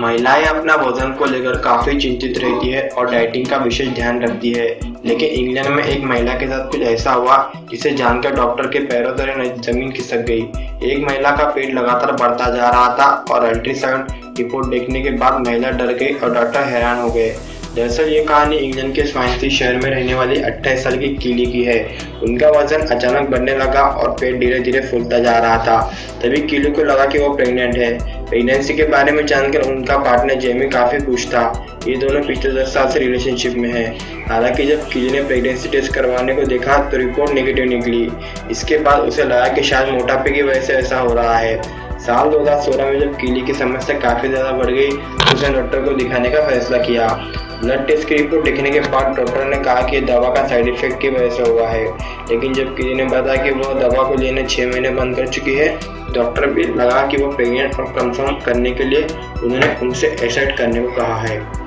महिलाएं अपना वजन को लेकर काफ़ी चिंतित रहती है और डाइटिंग का विशेष ध्यान रखती है, लेकिन इंग्लैंड में एक महिला के साथ कुछ ऐसा हुआ जिसे जानकर डॉक्टर के पैरों तले जमीन खिसक गई। एक महिला का पेट लगातार बढ़ता जा रहा था और अल्ट्रासाउंड रिपोर्ट देखने के बाद महिला डर गई और डॉक्टर हैरान हो गए। दरअसल ये कहानी इंग्लैंड के स्वाइनसी शहर में रहने वाली 28 साल की किली की है। उनका वजन अचानक बढ़ने लगा और पेट धीरे धीरे फूलता जा रहा था। तभी किली को लगा कि वो प्रेग्नेंट है। प्रेगनेंसी के बारे में जानकर उनका पार्टनर जेमी काफ़ी खुश था। ये दोनों पिछले 10 साल से रिलेशनशिप में हैं। हालांकि जब किली ने प्रेगनेंसी टेस्ट करवाने को देखा तो रिपोर्ट नेगेटिव निकली। इसके बाद उसे लगा कि शायद मोटापे की वजह से ऐसा हो रहा है। साल 2016 में जब किली की समस्या काफ़ी ज़्यादा बढ़ गई तो उसने डॉक्टर को दिखाने का फैसला किया। ब्लड टेस्ट की रिपोर्ट देखने के बाद डॉक्टर ने कहा कि दवा का साइड इफेक्ट की वजह से हुआ है, लेकिन जब किली ने बताया कि वह दवा को लेने 6 महीने बंद कर चुकी है, डॉक्टर भी लगा कि वह प्रेग्नेंट और कंफर्म करने के लिए उन्होंने उनसे एक्सरसाइज करने को कहा है।